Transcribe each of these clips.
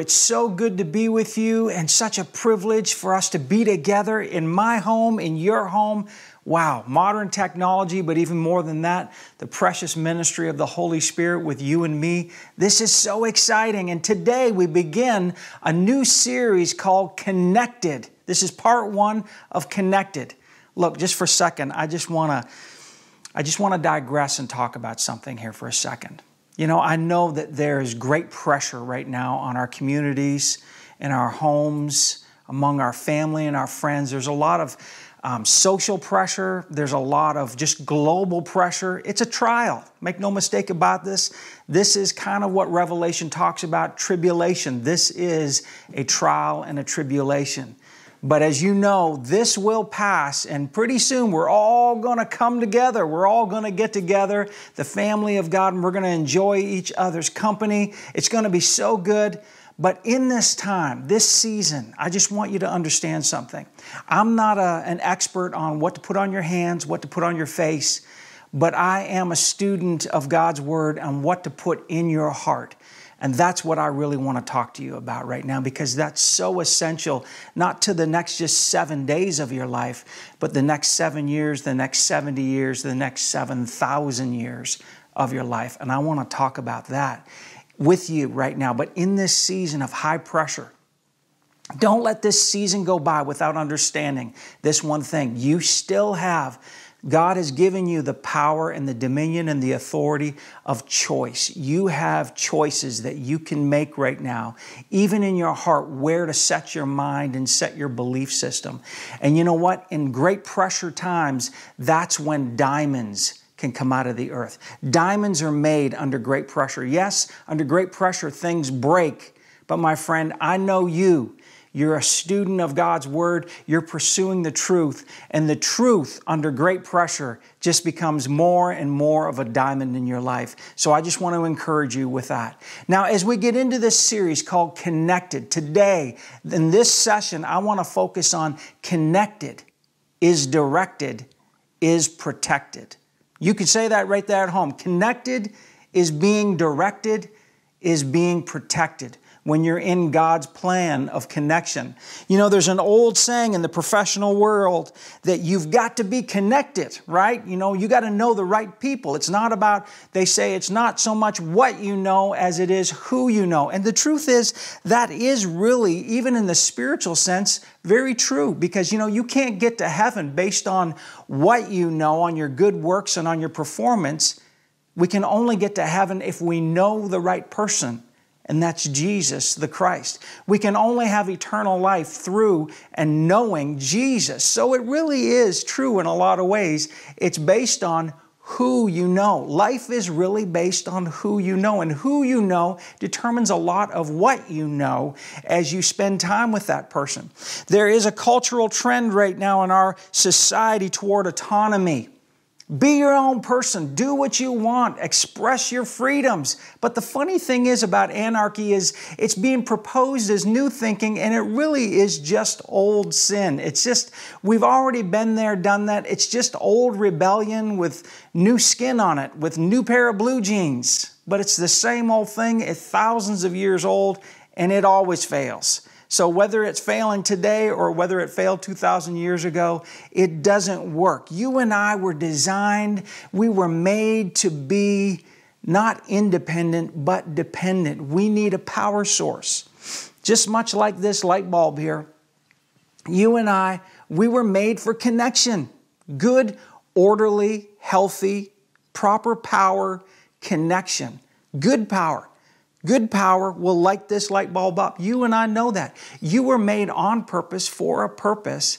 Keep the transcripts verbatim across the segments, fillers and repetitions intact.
It's so good to be with you and such a privilege for us to be together in my home, in your home. Wow, modern technology, but even more than that, the precious ministry of the Holy Spirit with you and me. This is so exciting. And today we begin a new series called Connected. This is part one of Connected. Look, just for a second, I just want to I just want to digress and talk about something here for a second. You know, I know that there is great pressure right now on our communities, in our homes, among our family and our friends. There's a lot of um, social pressure. There's a lot of just global pressure. It's a trial. Make no mistake about this. This is kind of what Revelation talks about, tribulation. This is a trial and a tribulation. But as you know, this will pass, and pretty soon we're all going to come together. We're all going to get together, the family of God, and we're going to enjoy each other's company. It's going to be so good. But in this time, this season, I just want you to understand something. I'm not a, an expert on what to put on your hands, what to put on your face, but I am a student of God's Word on what to put in your heart. And that's what I really want to talk to you about right now, because that's so essential, not to the next just seven days of your life, but the next seven years, the next seventy years, the next seven thousand years of your life. And I want to talk about that with you right now. But in this season of high pressure, don't let this season go by without understanding this one thing. You still have God has given you the power and the dominion and the authority of choice. You have choices that you can make right now, even in your heart, where to set your mind and set your belief system. And you know what? In great pressure times, that's when diamonds can come out of the earth. Diamonds are made under great pressure. Yes, under great pressure, things break. But my friend, I know you. You're a student of God's Word. You're pursuing the truth. And the truth, under great pressure, just becomes more and more of a diamond in your life. So I just want to encourage you with that. Now, as we get into this series called Connected, today, in this session, I want to focus on connected is directed, is protected. You could say that right there at home. Connected is being directed, is being protected. When you're in God's plan of connection. You know, there's an old saying in the professional world that you've got to be connected, right? You know, you got to know the right people. It's not about, they say it's not so much what you know as it is who you know. And the truth is, that is really, even in the spiritual sense, very true, because, you know, you can't get to heaven based on what you know, on your good works and on your performance. We can only get to heaven if we know the right person. And that's Jesus the Christ. We can only have eternal life through and knowing Jesus. So it really is true in a lot of ways. It's based on who you know. Life is really based on who you know. And who you know determines a lot of what you know as you spend time with that person. There is a cultural trend right now in our society toward autonomy. Be your own person. Do what you want. Express your freedoms. But the funny thing is about anarchy is it's being proposed as new thinking, and it really is just old sin. It's just, we've already been there, done that. It's just old rebellion with new skin on it, with new pair of blue jeans. But it's the same old thing. It's thousands of years old, and it always fails. So whether it's failing today or whether it failed two thousand years ago, it doesn't work. You and I were designed, we were made to be not independent, but dependent. We need a power source. Just much like this light bulb here, you and I, we were made for connection. Good, orderly, healthy, proper power, connection. Good power. Good power will light this light bulb up. You and I know that. You were made on purpose for a purpose,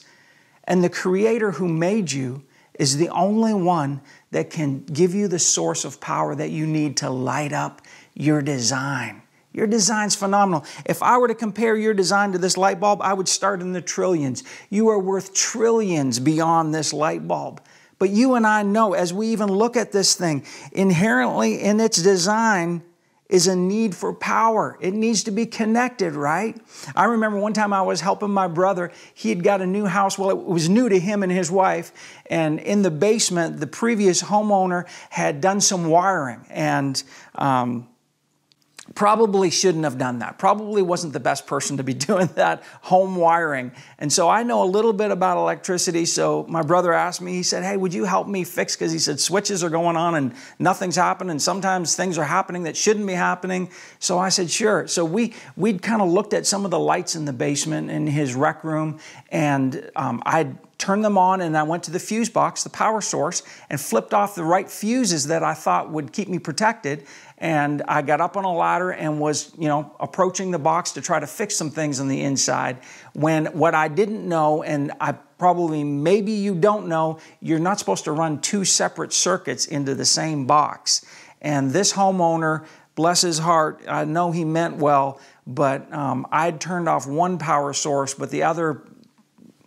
and the Creator who made you is the only one that can give you the source of power that you need to light up your design. Your design's phenomenal. If I were to compare your design to this light bulb, I would start in the trillions. You are worth trillions beyond this light bulb. But you and I know, as we even look at this thing, inherently in its design is a need for power. It needs to be connected, right? I remember one time I was helping my brother. He had got a new house. Well, it was new to him and his wife. And in the basement, the previous homeowner had done some wiring. And um, probably shouldn't have done that, probably wasn't the best person to be doing that home wiring. And so I know a little bit about electricity. So my brother asked me, he said, hey, would you help me fix? Because he said, switches are going on and nothing's happening. Sometimes things are happening that shouldn't be happening. So I said, sure. So we, we'd kind of looked at some of the lights in the basement in his rec room, and um, I'd turned them on, and I went to the fuse box, the power source, and flipped off the right fuses that I thought would keep me protected. And I got up on a ladder and was, you know, approaching the box to try to fix some things on the inside, when what I didn't know, and I probably, maybe you don't know, you're not supposed to run two separate circuits into the same box. And this homeowner, bless his heart, I know he meant well, but um, I'd turned off one power source, but the other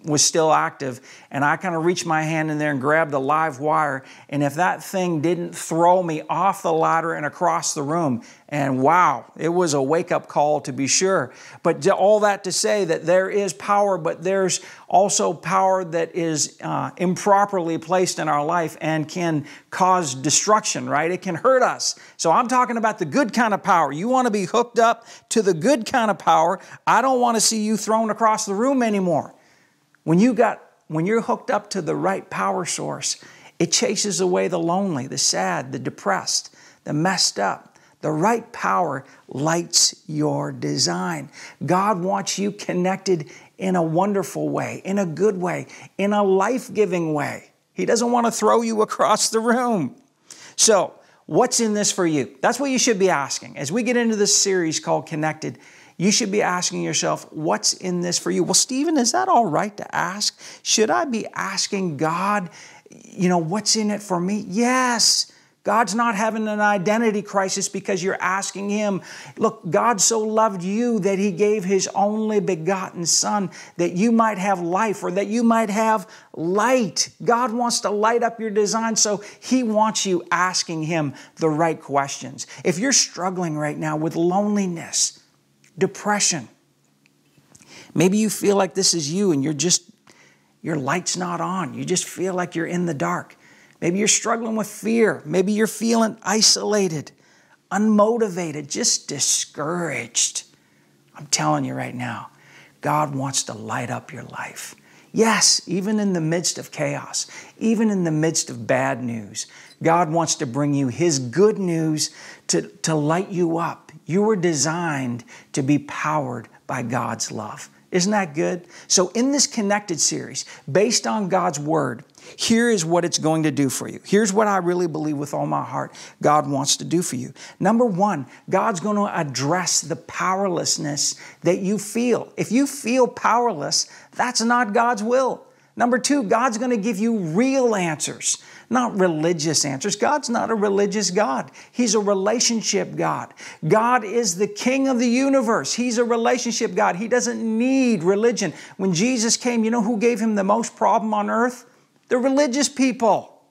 was still active, and I kind of reached my hand in there and grabbed a live wire, and if that thing didn't throw me off the ladder and across the room. And wow, it was a wake-up call, to be sure. But all that to say that there is power, but there's also power that is uh, improperly placed in our life and can cause destruction, right? It can hurt us. So I'm talking about the good kind of power. You want to be hooked up to the good kind of power. I don't want to see you thrown across the room anymore. When you got, when you're hooked up to the right power source, it chases away the lonely, the sad, the depressed, the messed up. The right power lights your design. God wants you connected in a wonderful way, in a good way, in a life-giving way. He doesn't want to throw you across the room. So, what's in this for you? That's what you should be asking. As we get into this series called Connected, you should be asking yourself, what's in this for you? Well, Stephen, is that all right to ask? Should I be asking God, you know, what's in it for me? Yes. God's not having an identity crisis because you're asking Him. Look, God so loved you that He gave His only begotten Son that you might have life, or that you might have light. God wants to light up your design, so He wants you asking Him the right questions. If you're struggling right now with loneliness, depression, maybe you feel like this is you and you're just, your light's not on. You just feel like you're in the dark. Maybe you're struggling with fear. Maybe you're feeling isolated, unmotivated, just discouraged. I'm telling you right now, God wants to light up your life. Yes, even in the midst of chaos, even in the midst of bad news, God wants to bring you His good news to, to light you up. You were designed to be powered by God's love. Isn't that good? So in this Connected series, based on God's Word, here is what it's going to do for you. Here's what I really believe with all my heart God wants to do for you. Number one, God's going to address the powerlessness that you feel. If you feel powerless, that's not God's will. Number two, God's going to give you real answers, not religious answers. God's not a religious God. He's a relationship God. God is the King of the universe. He's a relationship God. He doesn't need religion. When Jesus came, you know who gave Him the most problem on earth? The religious people.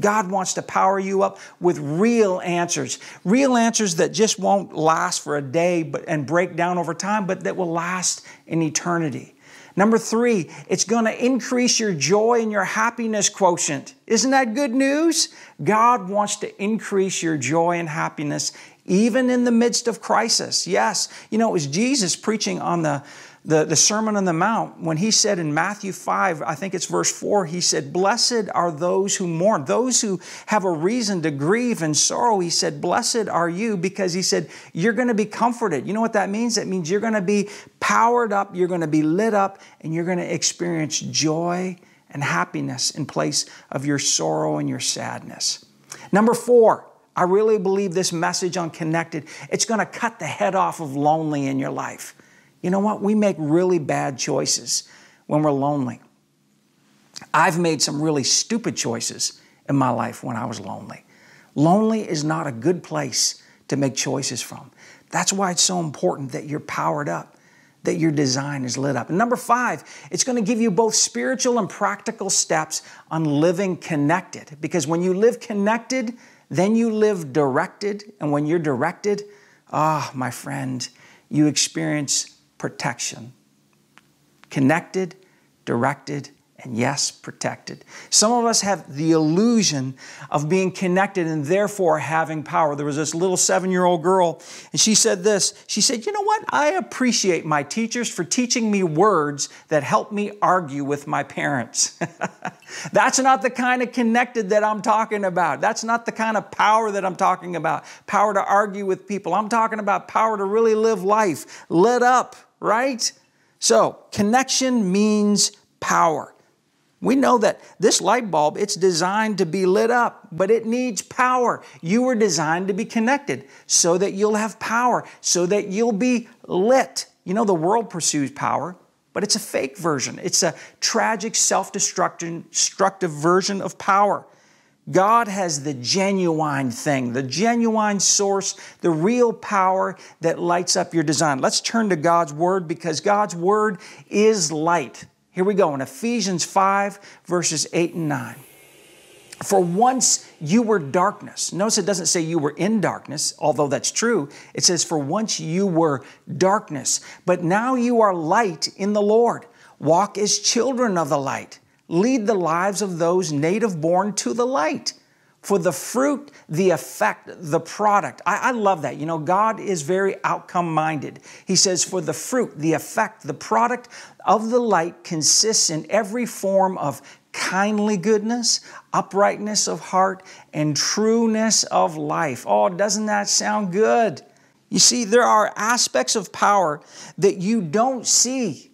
God wants to power you up with real answers. Real answers that just won't last for a day but, and break down over time, but that will last in eternity. Number three, it's going to increase your joy and your happiness quotient. Isn't that good news? God wants to increase your joy and happiness even in the midst of crisis. Yes, you know, it was Jesus preaching on the, the, the Sermon on the Mount when He said in Matthew five, I think it's verse four, He said, blessed are those who mourn, those who have a reason to grieve and sorrow. He said, blessed are you, because He said, you're going to be comforted. You know what that means? That means you're going to be powered up, you're going to be lit up, and you're going to experience joy and happiness in place of your sorrow and your sadness. Number four, I really believe this message on Connected, it's going to cut the head off of lonely in your life. You know what? We make really bad choices when we're lonely. I've made some really stupid choices in my life when I was lonely. Lonely is not a good place to make choices from. That's why it's so important that you're powered up, that your design is lit up. And number five, it's going to give you both spiritual and practical steps on living connected. Because when you live connected, then you live directed, and when you're directed, ah, my friend, you experience protection. Connected, directed, and yes, protected. Some of us have the illusion of being connected and therefore having power. There was this little seven-year-old girl, and she said this. She said, you know what? I appreciate my teachers for teaching me words that help me argue with my parents. That's not the kind of connected that I'm talking about. That's not the kind of power that I'm talking about. Power to argue with people. I'm talking about power to really live life. Let up, right? So connection means power. We know that this light bulb, it's designed to be lit up, but it needs power. You were designed to be connected so that you'll have power, so that you'll be lit. You know, the world pursues power, but it's a fake version. It's a tragic, self-destructive version of power. God has the genuine thing, the genuine source, the real power that lights up your design. Let's turn to God's Word, because God's Word is light. Here we go in Ephesians five, verses eight and nine. For once you were darkness. Notice it doesn't say you were in darkness, although that's true. It says, for once you were darkness, but now you are light in the Lord. Walk as children of the light. Lead the lives of those native born to the light. For the fruit, the effect, the product. I, I love that. You know, God is very outcome-minded. He says, for the fruit, the effect, the product of the light consists in every form of kindly goodness, uprightness of heart, and trueness of life. Oh, doesn't that sound good? You see, there are aspects of power that you don't see,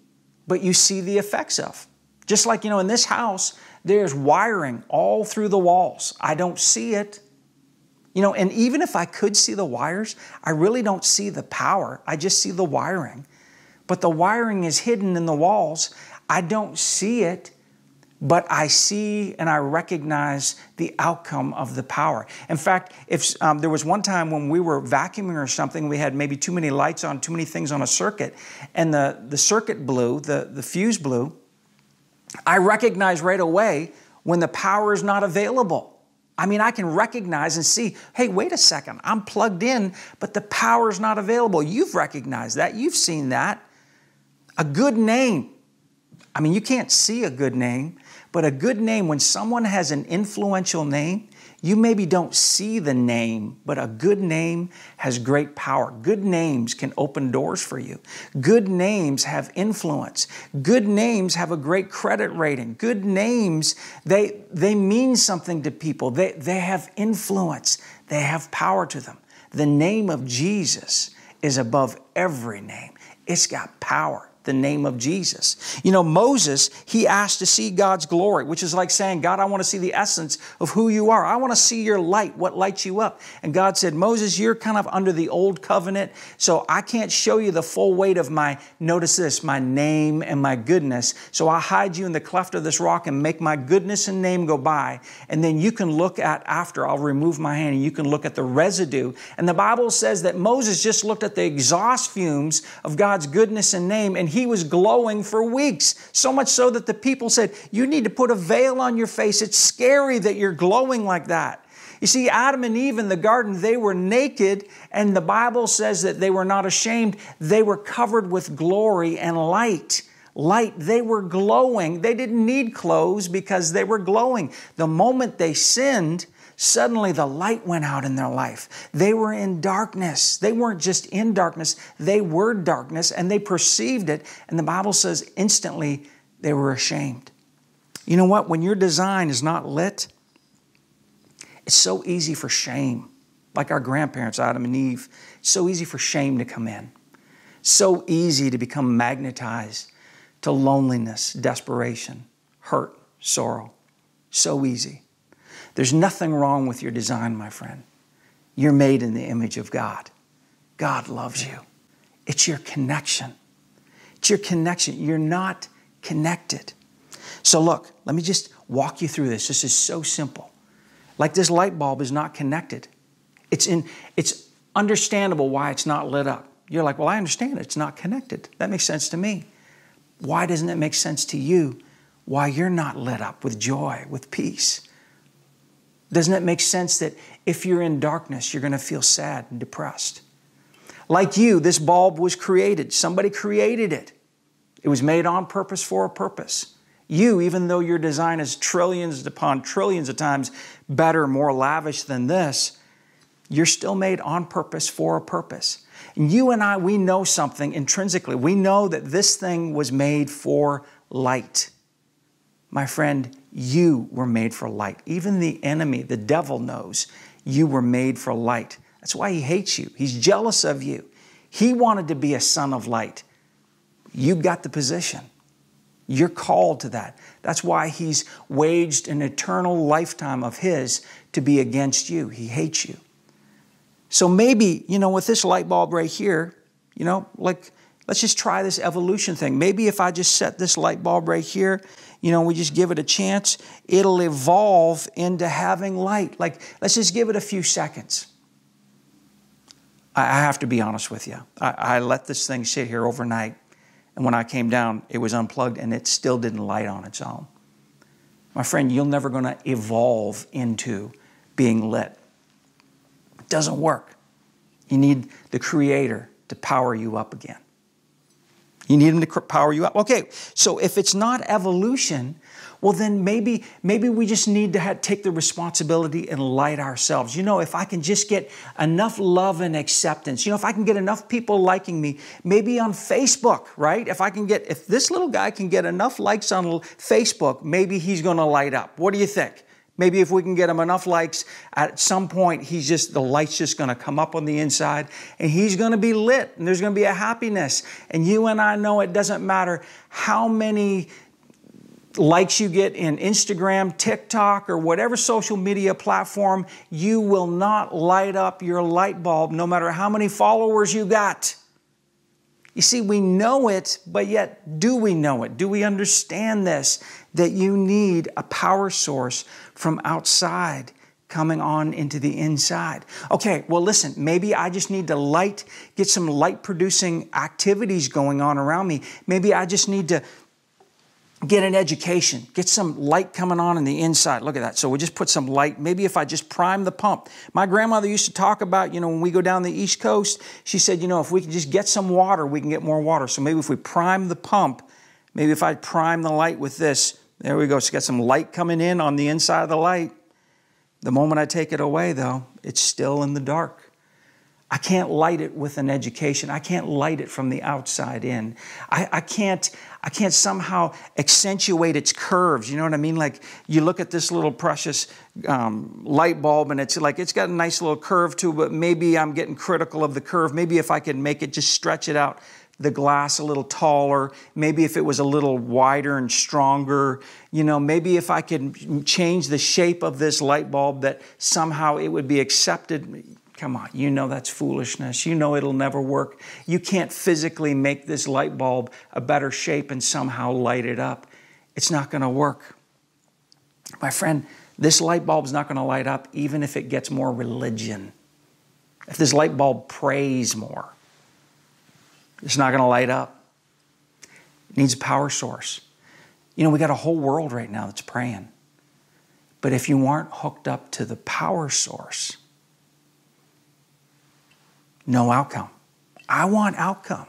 but you see the effects of. Just like, you know, in this house, there's wiring all through the walls. I don't see it. You know, and even if I could see the wires, I really don't see the power. I just see the wiring. But the wiring is hidden in the walls. I don't see it, but I see and I recognize the outcome of the power. In fact, if um, there was one time when we were vacuuming or something, we had maybe too many lights on, too many things on a circuit, and the, the circuit blew, the, the fuse blew. I recognize right away when the power is not available. I mean, I can recognize and see, hey, wait a second, I'm plugged in, but the power is not available. You've recognized that. You've seen that. A good name. I mean, you can't see a good name, but a good name, when someone has an influential name, you maybe don't see the name, but a good name has great power. Good names can open doors for you. Good names have influence. Good names have a great credit rating. Good names, they, they mean something to people. They, they have influence. They have power to them. The name of Jesus is above every name. It's got power. The name of Jesus. You know, Moses, he asked to see God's glory, which is like saying, God, I want to see the essence of who you are. I want to see your light, what lights you up. And God said, Moses, you're kind of under the old covenant, so I can't show you the full weight of my, notice this, my name and my goodness. So I'll hide you in the cleft of this rock and make my goodness and name go by. And then you can look at after, I'll remove my hand and you can look at the residue. And the Bible says that Moses just looked at the exhaust fumes of God's goodness and name, and he was glowing for weeks, so much so that the people said, you need to put a veil on your face. It's scary that you're glowing like that. You see, Adam and Eve in the garden, they were naked, and the Bible says that they were not ashamed. They were covered with glory and light. Light, they were glowing. They didn't need clothes because they were glowing. The moment they sinned, suddenly the light went out in their life. They were in darkness. They weren't just in darkness. They were darkness, and they perceived it. And the Bible says instantly they were ashamed. You know what? When your design is not lit, it's so easy for shame. Like our grandparents, Adam and Eve, it's so easy for shame to come in. So easy to become magnetized to loneliness, desperation, hurt, sorrow. So easy. There's nothing wrong with your design, my friend. You're made in the image of God. God loves you. It's your connection. It's your connection. You're not connected. So look, let me just walk you through this. This is so simple. Like this light bulb is not connected. It's, in, it's understandable why it's not lit up. You're like, well, I understand it. It's not connected. That makes sense to me. Why doesn't it make sense to you? Why you're not lit up with joy, with peace? Doesn't it make sense that if you're in darkness, you're going to feel sad and depressed? Like you, this bulb was created. Somebody created it. It was made on purpose for a purpose. you, even though your design is trillions upon trillions of times better, more lavish than this, you're still made on purpose for a purpose. And you and I, we know something intrinsically. We know that this thing was made for light. My friend, you were made for light. Even the enemy, the devil, knows you were made for light. That's why he hates you. He's jealous of you. He wanted to be a son of light. You got the position. You're called to that. That's why he's waged an eternal lifetime of his to be against you. He hates you. So maybe, you know, with this light bulb right here, you know, like, let's just try this evolution thing. Maybe if I just set this light bulb right here, you know, we just give it a chance, it'll evolve into having light. Like, let's just give it a few seconds. I have to be honest with you. I, I let this thing sit here overnight, and when I came down, it was unplugged, and it still didn't light on its own. My friend, you're never going to evolve into being lit. It doesn't work. You need the Creator to power you up again. You need him to power you up. Okay, so if it's not evolution, well then maybe, maybe we just need to have, take the responsibility and light ourselves. You know, if I can just get enough love and acceptance, you know, if I can get enough people liking me, maybe on Facebook, right? If I can get, if this little guy can get enough likes on Facebook, maybe he's gonna light up. What do you think? Maybe if we can get him enough likes, at some point, he's just, the light's just going to come up on the inside and he's going to be lit and there's going to be a happiness. And you and I know it doesn't matter how many likes you get in Instagram, TikTok, or whatever social media platform, you will not light up your light bulb no matter how many followers you got. You see, we know it, but yet do we know it? Do we understand this, that you need a power source from outside coming on into the inside? Okay, well, listen, maybe I just need to light, get some light-producing activities going on around me. Maybe I just need to get an education, get some light coming on in the inside. Look at that. So we just put some light. Maybe if I just prime the pump. My grandmother used to talk about, you know, when we go down the East Coast, she said, you know, if we can just get some water, we can get more water. So maybe if we prime the pump, maybe if I prime the light with this, there we go. So got some light coming in on the inside of the light. The moment I take it away, though, it's still in the dark. I can't light it with an education. I can't light it from the outside in. I, I, can't, I can't somehow accentuate its curves. You know what I mean? Like you look at this little precious um, light bulb and it's like, it's got a nice little curve to it, but maybe I'm getting critical of the curve. Maybe if I could make it, just stretch it out, the glass a little taller. Maybe if it was a little wider and stronger, you know, maybe if I could change the shape of this light bulb that somehow it would be accepted. Come on, you know that's foolishness. You know it'll never work. You can't physically make this light bulb a better shape and somehow light it up. It's not going to work. My friend, this light bulb's not going to light up even if it gets more religion. If this light bulb prays more, it's not going to light up. It needs a power source. You know, we got a whole world right now that's praying. But if you aren't hooked up to the power source, no outcome. I want outcome.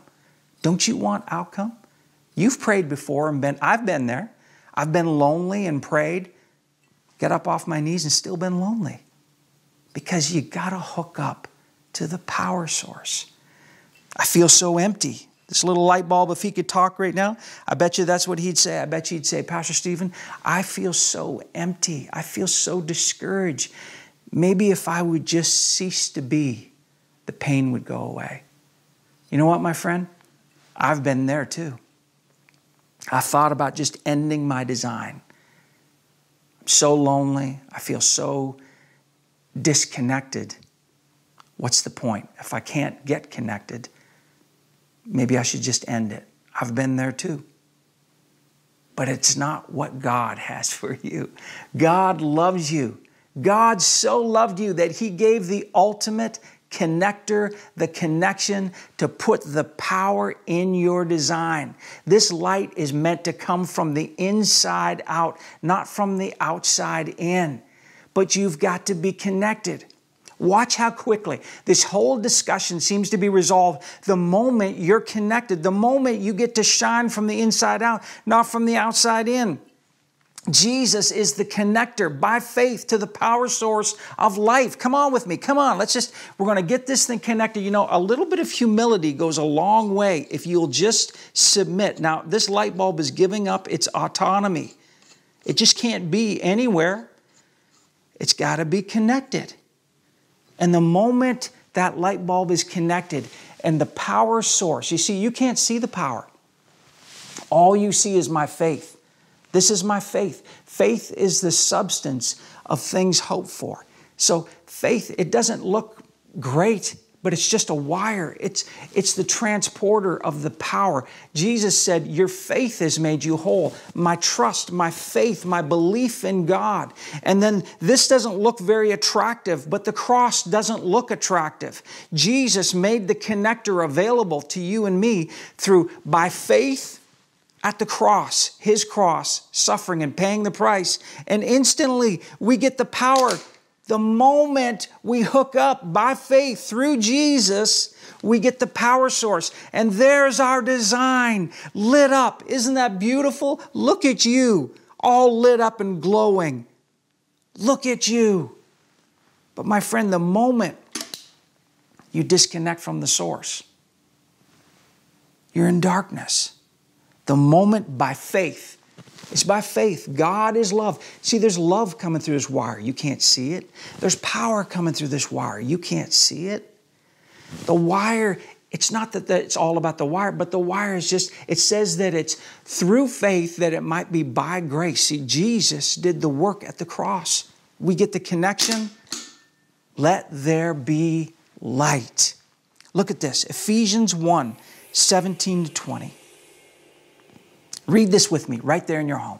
Don't you want outcome? You've prayed before and been, I've been there. I've been lonely and prayed, get up off my knees and still been lonely because you got to hook up to the power source. I feel so empty. This little light bulb, if he could talk right now, I bet you that's what he'd say. I bet you he'd say, Pastor Stephen, I feel so empty. I feel so discouraged. Maybe if I would just cease to be, the pain would go away. You know what, my friend? I've been there too. I thought about just ending my design. I'm so lonely. I feel so disconnected. What's the point? If I can't get connected, maybe I should just end it. I've been there too. But it's not what God has for you. God loves you. God so loved you that He gave the ultimate connector, the connection to put the power in your design. This light is meant to come from the inside out, not from the outside in. But you've got to be connected. Watch how quickly this whole discussion seems to be resolved the moment you're connected, the moment you get to shine from the inside out, not from the outside in. Jesus is the connector by faith to the power source of life. Come on with me. Come on. Let's just, we're going to get this thing connected. You know, a little bit of humility goes a long way if you'll just submit. Now, this light bulb is giving up its autonomy. It just can't be anywhere. It's got to be connected. And the moment that light bulb is connected and the power source, you see, you can't see the power. All you see is my faith. This is my faith. Faith is the substance of things hoped for. So faith, it doesn't look great, but it's just a wire. It's, it's the transporter of the power. Jesus said, your faith has made you whole. My trust, my faith, my belief in God. And then this doesn't look very attractive, but the cross doesn't look attractive. Jesus made the connector available to you and me through by faith, at the cross, his cross, suffering and paying the price. And instantly we get the power. The moment we hook up by faith through Jesus, we get the power source. And there's our design lit up. Isn't that beautiful? Look at you, all lit up and glowing. Look at you. But my friend, the moment you disconnect from the source, you're in darkness. The moment by faith, it's by faith. God is love. See, there's love coming through this wire. You can't see it. There's power coming through this wire. You can't see it. The wire, it's not that it's all about the wire, but the wire is just, it says that it's through faith that it might be by grace. See, Jesus did the work at the cross. We get the connection. Let there be light. Look at this, Ephesians one, seventeen to twenty. Read this with me right there in your home.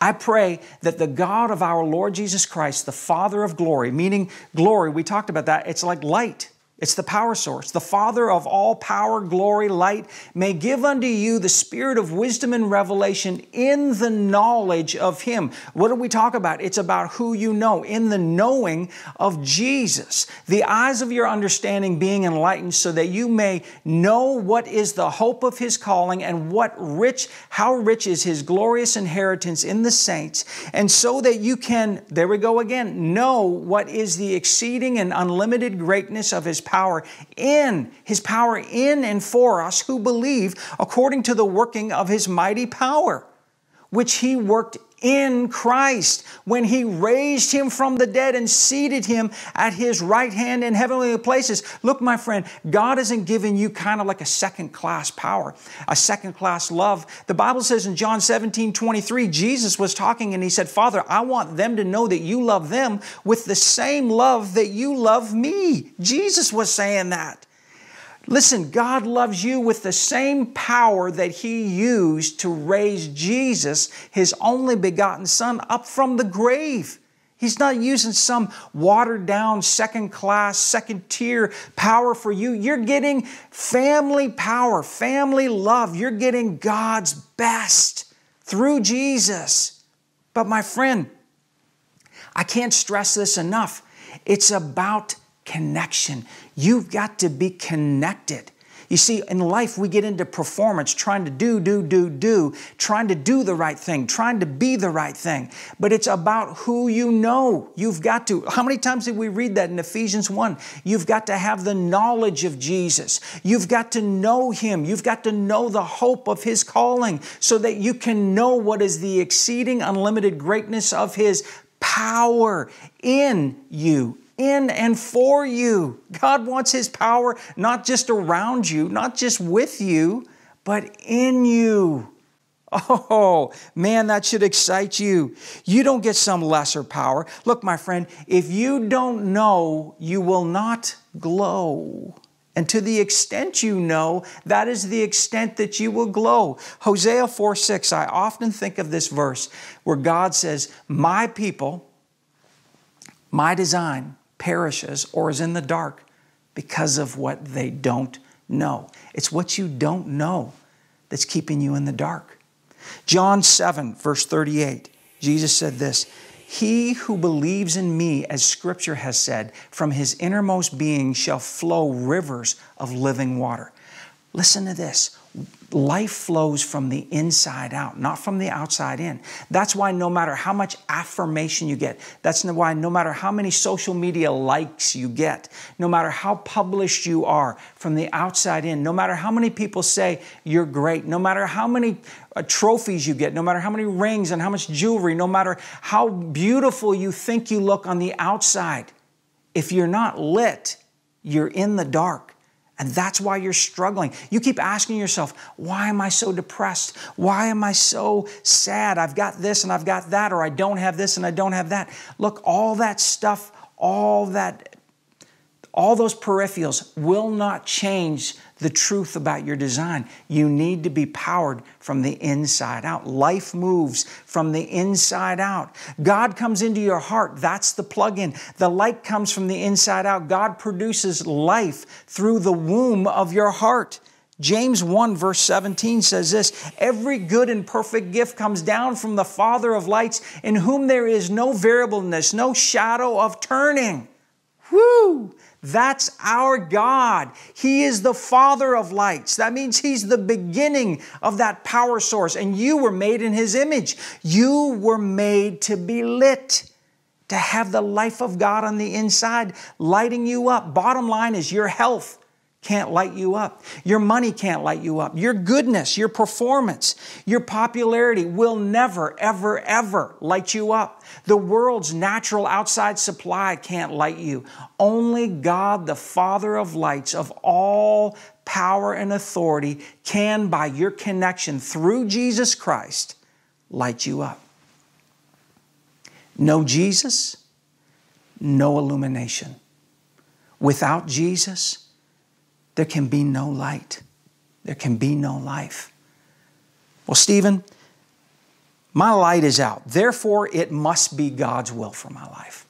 I pray that the God of our Lord Jesus Christ, the Father of glory, meaning glory, we talked about that. It's like light. It's the power source. The Father of all power, glory, light, may give unto you the spirit of wisdom and revelation in the knowledge of him. What do we talk about? It's about who you know, in the knowing of Jesus. The eyes of your understanding being enlightened so that you may know what is the hope of his calling and what rich, how rich is his glorious inheritance in the saints. And so that you can, there we go again, know what is the exceeding and unlimited greatness of his power. Power in, his power in and for us who believe according to the working of his mighty power, which he worked in Christ when he raised him from the dead and seated him at his right hand in heavenly places. Look, my friend, God isn't giving you kind of like a second-class power, a second-class love. The Bible says in John seventeen, twenty-three, Jesus was talking and he said, Father, I want them to know that you love them with the same love that you love me. Jesus was saying that. Listen, God loves you with the same power that he used to raise Jesus, his only begotten son, up from the grave. He's not using some watered-down, second-class, second-tier power for you. You're getting family power, family love. You're getting God's best through Jesus. But my friend, I can't stress this enough. It's about connection. You've got to be connected. You see, in life, we get into performance, trying to do, do, do, do, trying to do the right thing, trying to be the right thing. But it's about who you know. You've got to. How many times did we read that in Ephesians one? You've got to have the knowledge of Jesus. You've got to know him. You've got to know the hope of his calling so that you can know what is the exceeding unlimited greatness of his power in you. In and for you. God wants his power not just around you, not just with you, but in you. Oh, man, that should excite you. You don't get some lesser power. Look, my friend, if you don't know, you will not glow. And to the extent you know, that is the extent that you will glow. Hosea four, six, I often think of this verse where God says, my people, my design, perishes or is in the dark because of what they don't know. It's what you don't know that's keeping you in the dark. John seven, verse thirty-eight, Jesus said this, he who believes in me, as Scripture has said, from his innermost being shall flow rivers of living water. Listen to this. Life flows from the inside out, not from the outside in. That's why no matter how much affirmation you get, that's why no matter how many social media likes you get, no matter how published you are from the outside in, no matter how many people say you're great, no matter how many uh, trophies you get, no matter how many rings and how much jewelry, no matter how beautiful you think you look on the outside, if you're not lit, you're in the dark. And that's why you're struggling. You keep asking yourself, why am I so depressed? Why am I so sad? I've got this and I've got that, or I don't have this and I don't have that. Look, all that stuff, all that, all those peripherals will not change the truth about your design. You need to be powered from the inside out. Life moves from the inside out. God comes into your heart. That's the plug-in. The light comes from the inside out. God produces life through the womb of your heart. James one verse seventeen says this, every good and perfect gift comes down from the Father of lights, in whom there is no variableness, no shadow of turning. Whoo! That's our God. He is the Father of lights. That means He's the beginning of that power source. And you were made in His image. You were made to be lit, to have the life of God on the inside, lighting you up. Bottom line is your health can't light you up. Your money can't light you up. Your goodness, your performance, your popularity will never, ever, ever light you up. The world's natural outside supply can't light you. Only God, the Father of lights, of all power and authority, can, by your connection through Jesus Christ, light you up. No Jesus, no illumination. Without Jesus, there can be no light. There can be no life. Well, Stephen, my light is out. Therefore, it must be God's will for my life.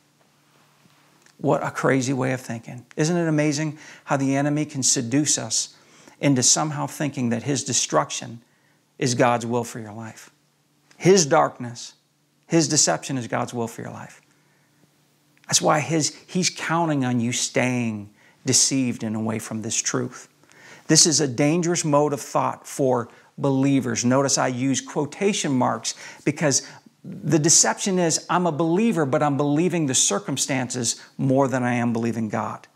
What a crazy way of thinking. Isn't it amazing how the enemy can seduce us into somehow thinking that his destruction is God's will for your life? His darkness, his deception is God's will for your life. That's why his, he's counting on you staying deceived and away from this truth. This is a dangerous mode of thought for believers. Notice I use quotation marks because the deception is I'm a believer, but I'm believing the circumstances more than I am believing God.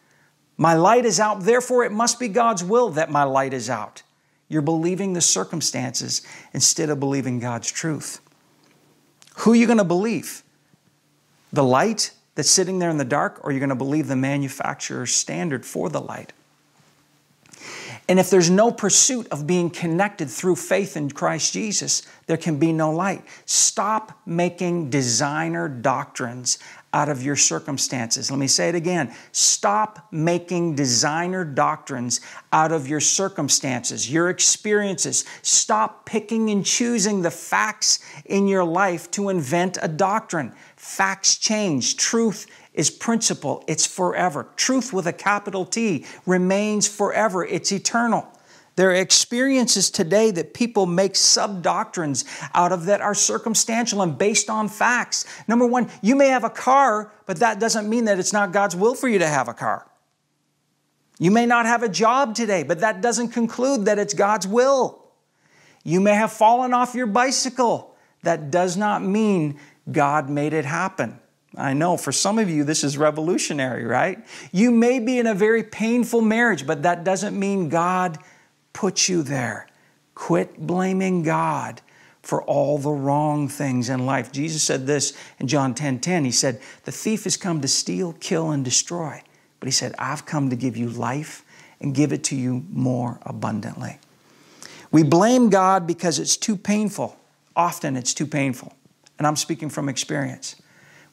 My light is out, therefore it must be God's will that my light is out. You're believing the circumstances instead of believing God's truth. Who are you going to believe? The light that's sitting there in the dark, or you're going to believe the manufacturer's standard for the light? And if there's no pursuit of being connected through faith in Christ Jesus, there can be no light. Stop making designer doctrines out of your circumstances. Let me say it again. Stop making designer doctrines out of your circumstances, your experiences. Stop picking and choosing the facts in your life to invent a doctrine. Facts change. Truth is principle. It's forever. Truth with a capital T remains forever. It's eternal. There are experiences today that people make sub-doctrines out of that are circumstantial and based on facts. Number one, you may have a car, but that doesn't mean that it's not God's will for you to have a car. You may not have a job today, but that doesn't conclude that it's God's will. You may have fallen off your bicycle. That does not mean God made it happen. I know for some of you, this is revolutionary, right? You may be in a very painful marriage, but that doesn't mean God put you there. Quit blaming God for all the wrong things in life. Jesus said this in John ten ten. He said, the thief has come to steal, kill, and destroy. But he said, I've come to give you life and give it to you more abundantly. We blame God because it's too painful. Often it's too painful. And I'm speaking from experience.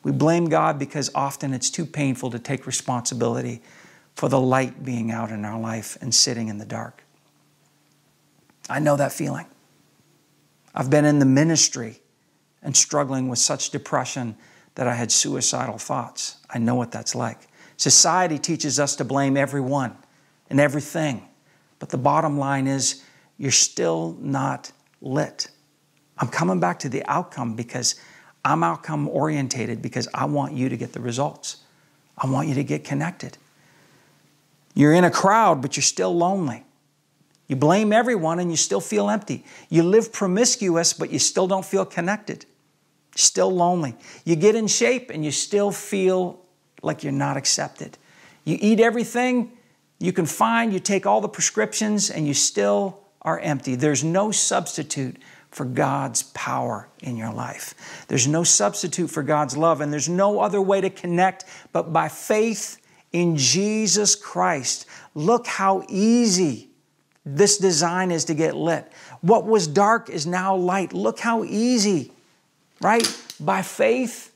We blame God because often it's too painful to take responsibility for the light being out in our life and sitting in the dark. I know that feeling. I've been in the ministry and struggling with such depression that I had suicidal thoughts. I know what that's like. Society teaches us to blame everyone and everything. But the bottom line is you're still not lit. I'm coming back to the outcome because I'm outcome orientated because I want you to get the results. I want you to get connected. You're in a crowd, but you're still lonely. You blame everyone and you still feel empty. You live promiscuous, but you still don't feel connected. You're still lonely. You get in shape and you still feel like you're not accepted. You eat everything you can find. You take all the prescriptions and you still are empty. There's no substitute for God's power in your life. There's no substitute for God's love, and there's no other way to connect but by faith in Jesus Christ. Look how easy this design is to get lit. What was dark is now light. Look how easy, right? By faith,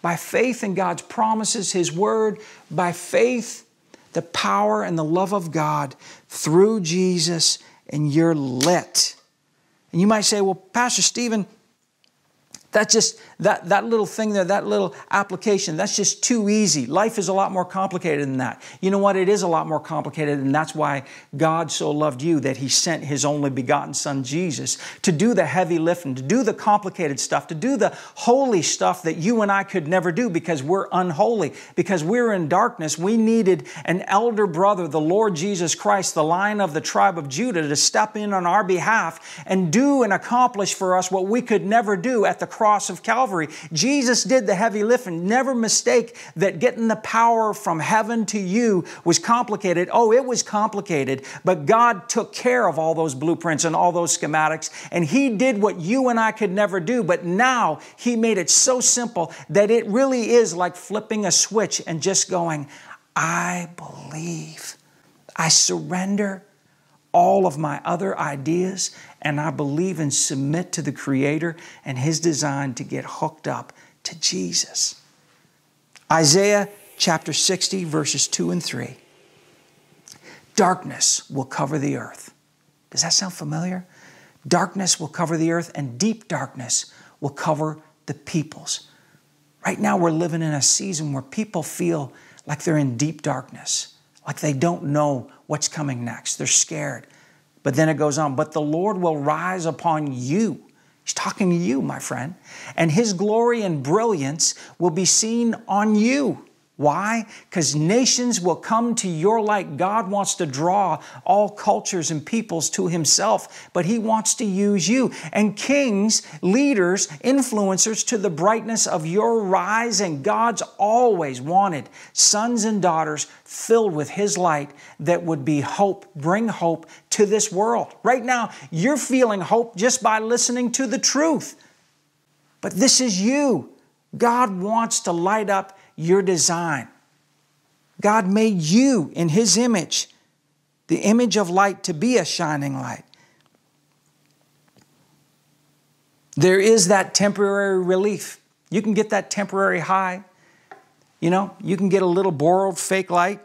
by faith in God's promises, His word, by faith, the power and the love of God through Jesus, and you're lit. And you might say, well, Pastor Stephen, that's just, that, that little thing there, that little application, that's just too easy. Life is a lot more complicated than that. You know what? It is a lot more complicated, and that's why God so loved you that He sent His only begotten Son, Jesus, to do the heavy lifting, to do the complicated stuff, to do the holy stuff that you and I could never do because we're unholy, because we're in darkness. We needed an elder brother, the Lord Jesus Christ, the Lion of the tribe of Judah, to step in on our behalf and do and accomplish for us what we could never do at the cross. Cross of Calvary. Jesus did the heavy lifting. Never mistake that getting the power from heaven to you was complicated. Oh, it was complicated, but God took care of all those blueprints and all those schematics, and He did what you and I could never do, but now He made it so simple that it really is like flipping a switch and just going, I believe. I surrender all of my other ideas, and I believe and submit to the Creator and His design to get hooked up to Jesus. Isaiah chapter sixty, verses two and three. Darkness will cover the earth. Does that sound familiar? Darkness will cover the earth, and deep darkness will cover the peoples. Right now we're living in a season where people feel like they're in deep darkness, like they don't know what's coming next. They're scared. But then it goes on, but the Lord will rise upon you. He's talking to you, my friend. And His glory and brilliance will be seen on you. Why? Because nations will come to your light. God wants to draw all cultures and peoples to Himself, but He wants to use you. And kings, leaders, influencers to the brightness of your rising. God's always wanted sons and daughters filled with His light that would be hope, bring hope to this world. Right now, you're feeling hope just by listening to the truth. But this is you. God wants to light up your design. God made you in His image, the image of light, to be a shining light. There is that temporary relief. You can get that temporary high. You know, you can get a little borrowed fake light,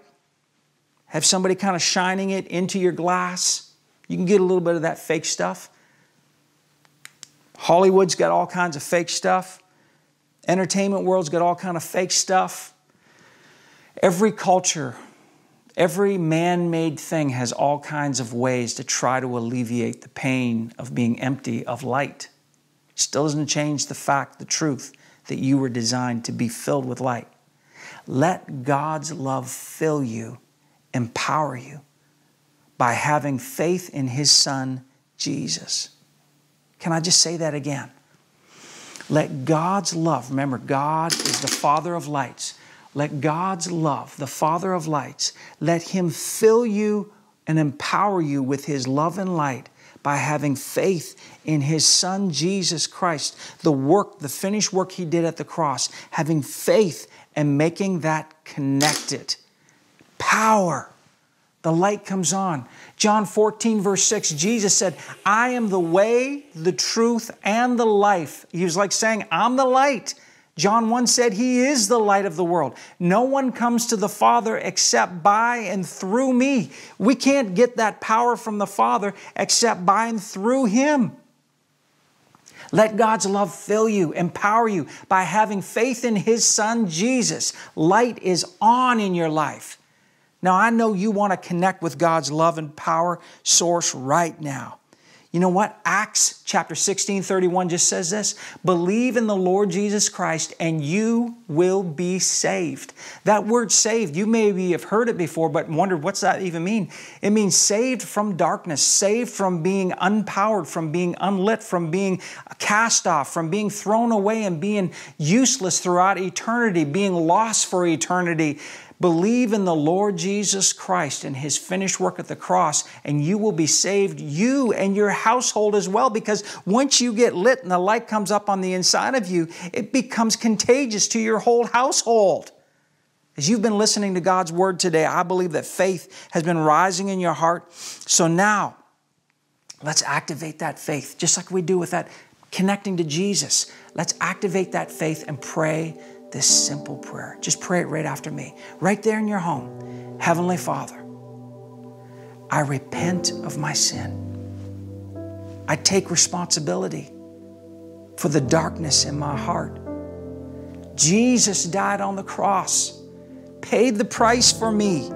have somebody kind of shining it into your glass. You can get a little bit of that fake stuff. Hollywood's got all kinds of fake stuff. Entertainment world's got all kind of fake stuff. Every culture, every man-made thing has all kinds of ways to try to alleviate the pain of being empty of light. Still doesn't change the fact, the truth, that you were designed to be filled with light. Let God's love fill you, empower you, by having faith in His Son, Jesus. Can I just say that again? Let God's love, remember, God is the Father of lights. Let God's love, the Father of lights, let Him fill you and empower you with His love and light by having faith in His Son, Jesus Christ, the work, the finished work He did at the cross, having faith and making that connected. Power. The light comes on. John fourteen, verse six, Jesus said, I am the way, the truth, and the life. He was like saying, I'm the light. John one said, He is the light of the world. No one comes to the Father except by and through me. We can't get that power from the Father except by and through Him. Let God's love fill you, empower you by having faith in His Son, Jesus. Light is on in your life. Now, I know you want to connect with God's love and power source right now. You know what? Acts chapter sixteen, thirty-one just says this. Believe in the Lord Jesus Christ and you will be saved. That word saved, you maybe have heard it before, but wondered, what's that even mean? It means saved from darkness, saved from being unpowered, from being unlit, from being cast off, from being thrown away and being useless throughout eternity, being lost for eternity. Believe in the Lord Jesus Christ and His finished work at the cross, and you will be saved, you and your household as well, because once you get lit and the light comes up on the inside of you, it becomes contagious to your whole household. As you've been listening to God's Word today, I believe that faith has been rising in your heart. So now, let's activate that faith, just like we do with that connecting to Jesus. Let's activate that faith and pray this simple prayer. Just pray it right after me. Right there in your home. Heavenly Father, I repent of my sin. I take responsibility for the darkness in my heart. Jesus died on the cross, paid the price for me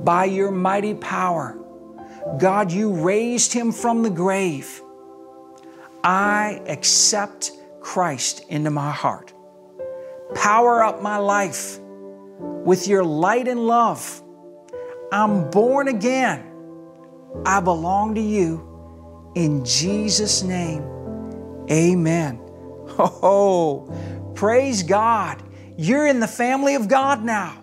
by your mighty power. God, you raised him from the grave. I accept Christ into my heart. Power up my life with your light and love. I'm born again. I belong to you. In Jesus' name, amen. Oh, praise God. You're in the family of God now.